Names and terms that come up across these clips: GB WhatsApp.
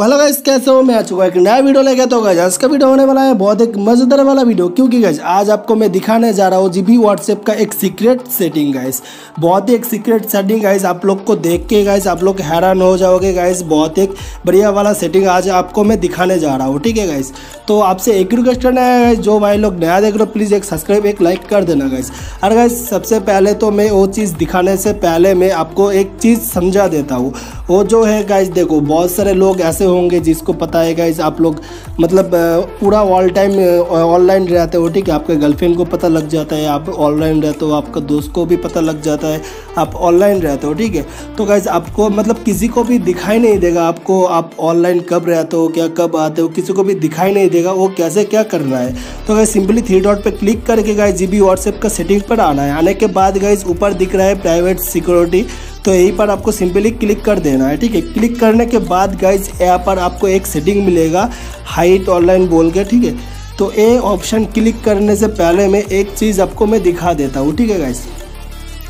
तो hello guys, कैसे हो। मैं आ चुका एक नया वीडियो लेके। तो गाइस आज का वीडियो होने वाला है बहुत एक मजेदार वाला वीडियो, क्योंकि गाइस आज आपको मैं दिखाने जा रहा हूँ जीबी व्हाट्सएप का एक सीक्रेट सेटिंग। गाइस बहुत ही एक सीक्रेट सेटिंग गाइस, आप लोग को देख के गाइस आप लोग हैरान हो जाओगे। गाइस बहुत एक बढ़िया वाला सेटिंग आज आपको मैं दिखाने जा रहा हूँ, ठीक है गाइस। तो आपसे एक रिक्वेस्ट करना है, जो भाई लोग नया देख रहे हो प्लीज़ एक सब्सक्राइब एक लाइक कर देना गाइस। और गाइस सबसे पहले तो मैं वो चीज़ दिखाने से पहले मैं आपको एक चीज़ समझा देता हूँ। वो जो है गाइस, देखो बहुत सारे लोग ऐसे होंगे जिसको पता है गाइस, आप लोग मतलब पूरा ऑल टाइम ऑनलाइन रहते हो, ठीक है। आपके गर्लफ्रेंड को पता लग जाता है आप ऑनलाइन रहते हो, आपका दोस्त को भी पता लग जाता है आप ऑनलाइन रहते हो, ठीक है। तो गाइस आपको मतलब किसी को भी दिखाई नहीं देगा आपको आप ऑनलाइन कब रहते हो क्या कब आते हो, किसी को भी दिखाई नहीं देगा। वो कैसे क्या करना है, तो गाइस सिंपली थ्री डॉट पर क्लिक करके गाइस जीबी व्हाट्सएप का सेटिंग पर आना है। आने के बाद गाइस ऊपर दिख रहा है प्राइवेट सिक्योरिटी, तो यहीं पर आपको सिंपली क्लिक कर देना है, ठीक है। क्लिक करने के बाद गाइज यहाँ पर आपको एक सेटिंग मिलेगा हाइड ऑनलाइन बोल के, ठीक है। तो ये ऑप्शन क्लिक करने से पहले मैं एक चीज़ आपको मैं दिखा देता हूँ, ठीक है गाइज।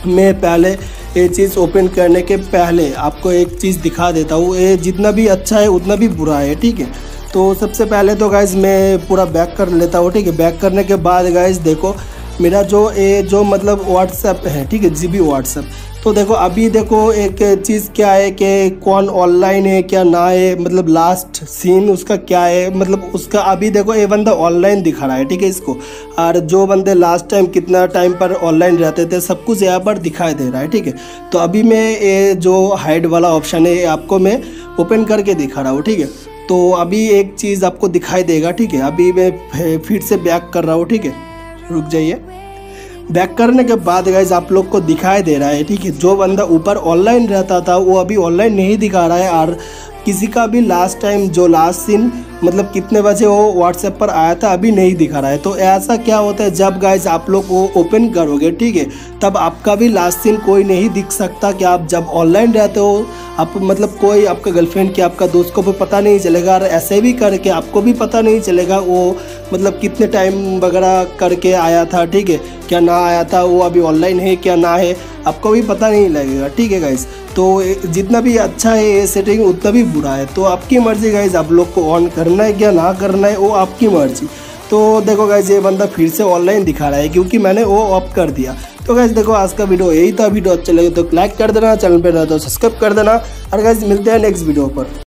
मैं पहले ये चीज़ ओपन करने के पहले आपको एक चीज़ दिखा देता हूँ, ये जितना भी अच्छा है उतना भी बुरा है, ठीक है। तो सबसे पहले तो गाइज मैं पूरा बैक कर लेता हूँ, ठीक है। बैक करने के बाद गाइज देखो मेरा जो ये जो मतलब व्हाट्सएप है, ठीक है, जीबी व्हाट्सएप। तो देखो अभी देखो एक चीज़ क्या है कि कौन ऑनलाइन है क्या ना है, मतलब लास्ट सीन उसका क्या है, मतलब उसका अभी देखो ये बंदा ऑनलाइन दिखा रहा है, ठीक है इसको। और जो बंदे लास्ट टाइम कितना टाइम पर ऑनलाइन रहते थे सब कुछ यहाँ पर दिखाई दे रहा है, ठीक है। तो अभी मैं ये जो हाइड वाला ऑप्शन है आपको मैं ओपन करके दिखा रहा हूँ, ठीक है। तो अभी एक चीज़ आपको दिखाई देगा, ठीक है। अभी मैं फिर से बैक कर रहा हूँ, ठीक है, रुक जाइए। बैक करने के बाद गाइज आप लोग को दिखाई दे रहा है, ठीक है। जो बंदा ऊपर ऑनलाइन रहता था वो अभी ऑनलाइन नहीं दिखा रहा है, और किसी का भी लास्ट टाइम जो लास्ट सीन मतलब कितने बजे वो व्हाट्सएप पर आया था अभी नहीं दिखा रहा है। तो ऐसा क्या होता है, जब गाइज आप लोग वो ओपन करोगे, ठीक है, तब आपका भी लास्ट सीन कोई नहीं दिख सकता कि आप जब ऑनलाइन रहते हो आप मतलब कोई आपका गर्लफ्रेंड की आपका दोस्त को भी पता नहीं चलेगा, और ऐसे भी करके आपको भी पता नहीं चलेगा वो मतलब कितने टाइम वगैरह करके आया था, ठीक है, क्या ना आया था, वो अभी ऑनलाइन है क्या ना है आपको भी पता नहीं लगेगा, ठीक है गाइज। तो जितना भी अच्छा है ये सेटिंग उतना भी बुरा है, तो आपकी मर्जी गाइज आप लोग को ऑन करना है क्या ना करना है वो आपकी मर्जी। तो देखो गाइज ये बंदा फिर से ऑनलाइन दिखा रहा है क्योंकि मैंने वो ऑफ कर दिया। तो गाइज देखो आज का वीडियो यही था। वीडियो अच्छा लगे तो लाइक कर देना, चैनल पर ना तो सब्सक्राइब कर देना, और गाइज मिलते हैं नेक्स्ट वीडियो पर।